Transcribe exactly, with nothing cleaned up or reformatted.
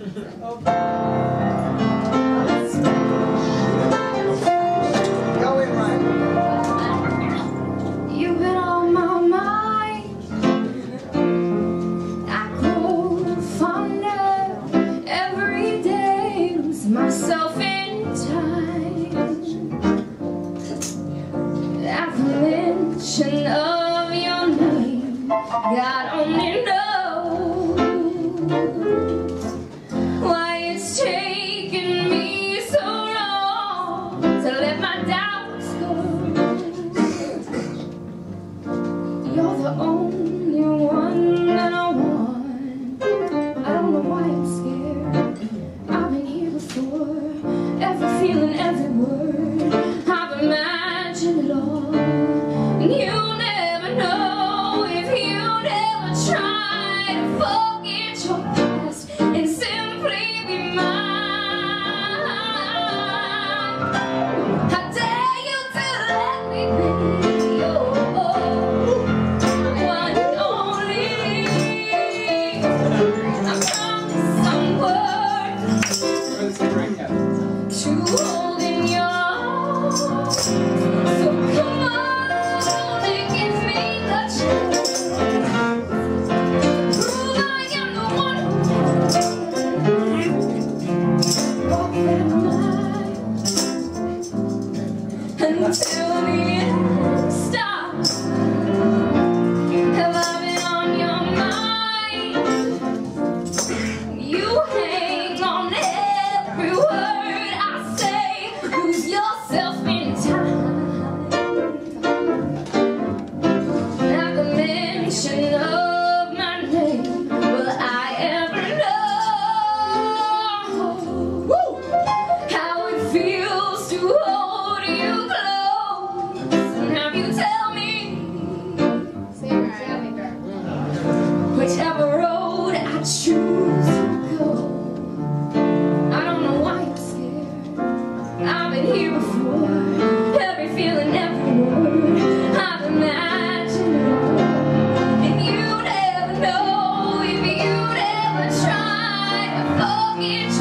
Of your name, God only knows why it's taken me so long to let my doubts go. You're the only one that I want. I don't know why I'm scared. I've been here before. Every feeling, every word, I've imagined it all. And you never know if you never try to forget your past and simply be mine. How dare you to let me be your one and only. I promise I'm worth to hold in your arms. So come on. Until the end, stop. Have I been on your mind? You hang on every word I say. Lose yourself in time. At the mention of my name, will I ever know, woo, how it feels to hold you close, and have you tell me whichever road I choose to go. I don't know why I'm scared. I've been here before. Every feeling, every word, I've imagined it all. And you never know if you never try to forget.